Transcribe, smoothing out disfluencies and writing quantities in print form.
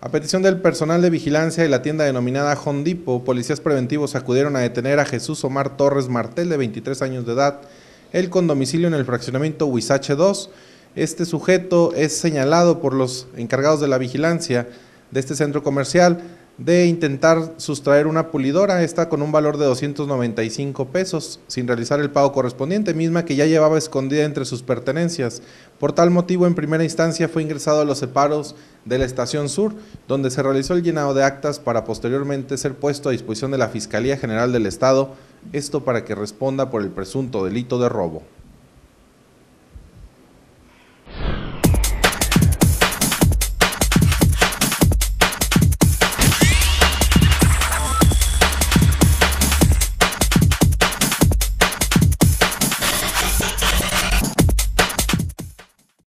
A petición del personal de vigilancia de la tienda denominada Home Depot, policías preventivos acudieron a detener a Jesús Omar Torres Martel, de 23 años de edad, él con domicilio en el fraccionamiento Huizache 2. Este sujeto es señalado por los encargados de la vigilancia de este centro comercial de intentar sustraer una pulidora, esta con un valor de 295 pesos, sin realizar el pago correspondiente, misma que ya llevaba escondida entre sus pertenencias. Por tal motivo, en primera instancia fue ingresado a los separos de la Estación Sur, donde se realizó el llenado de actas para posteriormente ser puesto a disposición de la Fiscalía General del Estado, esto para que responda por el presunto delito de robo.